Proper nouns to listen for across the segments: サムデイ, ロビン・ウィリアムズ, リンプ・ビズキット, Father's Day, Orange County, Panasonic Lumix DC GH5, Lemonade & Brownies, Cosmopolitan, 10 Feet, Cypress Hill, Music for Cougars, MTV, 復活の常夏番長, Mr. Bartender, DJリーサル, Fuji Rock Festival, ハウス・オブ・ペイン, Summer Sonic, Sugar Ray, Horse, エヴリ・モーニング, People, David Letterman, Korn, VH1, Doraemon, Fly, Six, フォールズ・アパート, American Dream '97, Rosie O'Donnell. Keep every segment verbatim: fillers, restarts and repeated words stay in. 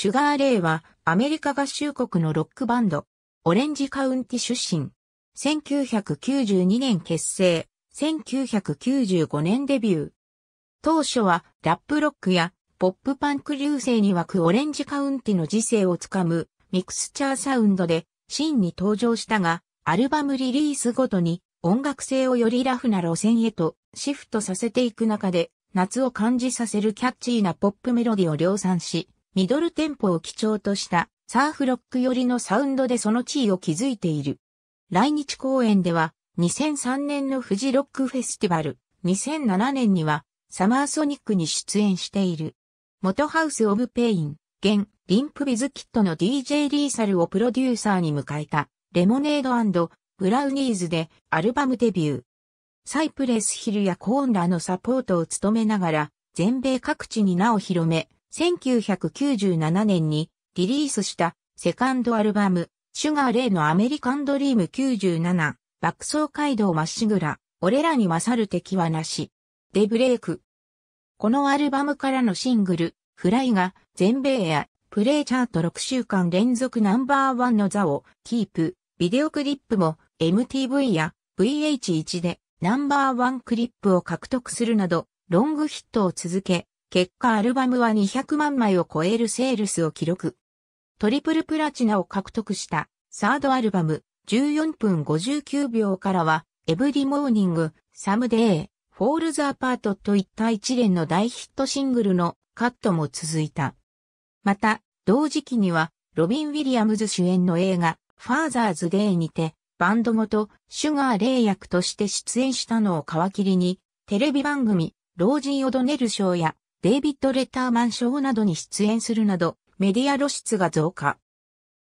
シュガー・レイはアメリカ合衆国のロックバンド、オレンジカウンティ出身。せんきゅうひゃくきゅうじゅうにねん結成、せんきゅうひゃくきゅうじゅうごねんデビュー。当初はラップロックやポップパンク流星に湧くオレンジカウンティの時勢をつかむミクスチャーサウンドでシーンに登場したが、アルバムリリースごとに音楽性をよりラフな路線へとシフトさせていく中で、夏を感じさせるキャッチーなポップメロディを量産し、ミドルテンポを基調としたサーフロック寄りのサウンドでその地位を築いている。来日公演ではにせんさんねんのフジロックフェスティバル、にせんななねんにはサマーソニックに出演している。元ハウスオブペイン、現リンプビズキットの ディージェー リーサルをプロデューサーに迎えたレモネード&ブラウニーズでアルバムデビュー。サイプレスヒルやコーンらのサポートを務めながら全米各地に名を広め、せんきゅうひゃくきゅうじゅうななねんにリリースしたセカンドアルバム、シュガー・レイのアメリカンドリームきゅうじゅうなな、爆走街道まっしぐら、俺らに勝る敵はなし、でブレイク。このアルバムからのシングル、フライが全米やプレイチャートろくしゅうかん連続ナンバーワンの座をキープ、ビデオクリップも エムティーブイ や ブイエイチワン でナンバーワンクリップを獲得するなど、ロングヒットを続け、結果アルバムはにひゃくまんまいを超えるセールスを記録。トリプルプラチナを獲得したサードアルバムじゅうよんぷんごじゅうきゅうびょうからはエブリモーニング、サムデイ、フォールズアパートといった一連の大ヒットシングルのカットも続いた。また同時期にはロビン・ウィリアムズ主演の映画ファーザーズ・デイにてバンドごとシュガー・レイ役として出演したのを皮切りにテレビ番組ロージー・オドネル賞やデイビッド・レターマン賞などに出演するなどメディア露出が増加。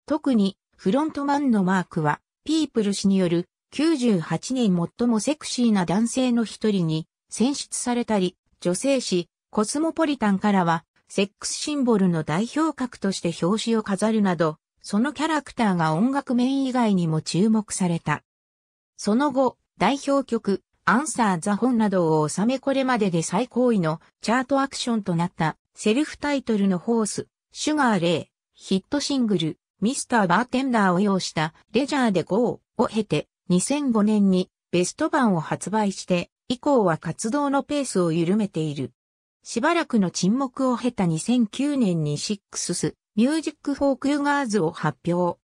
特にフロントマンのマークはピープル誌によるきゅうじゅうはちねん最もセクシーな男性の一人に選出されたり、女性誌コスモポリタンからはセックスシンボルの代表格として表紙を飾るなど、そのキャラクターが音楽面以外にも注目された。その後、代表曲アンサーザ本などを収めこれまでで最高位のチャートアクションとなったセルフタイトルのホース、シュガー・レイ、ヒットシングル、ミスター・バーテンダーを要したレジャーで ゴー を経てにせんごねんにベスト版を発売して以降は活動のペースを緩めている。しばらくの沈黙を経たにせんきゅうねんにシックス、ミュージック・フォー・クーガーズを発表。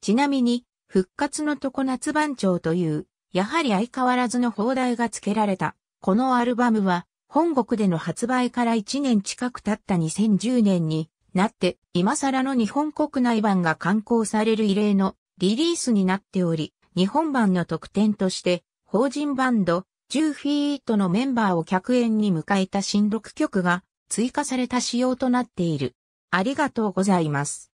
ちなみに復活の常夏番長というやはり相変わらずの邦題が付けられたこのアルバムは本国での発売からいちねん近く経ったにせんじゅうねんになって、今更の日本国内版が刊行される異例のリリースになっており、日本版の特典として、法人バンド、じゅうフィートのメンバーを客演に迎えた新ろくきょくが追加された仕様となっている。ありがとうございます。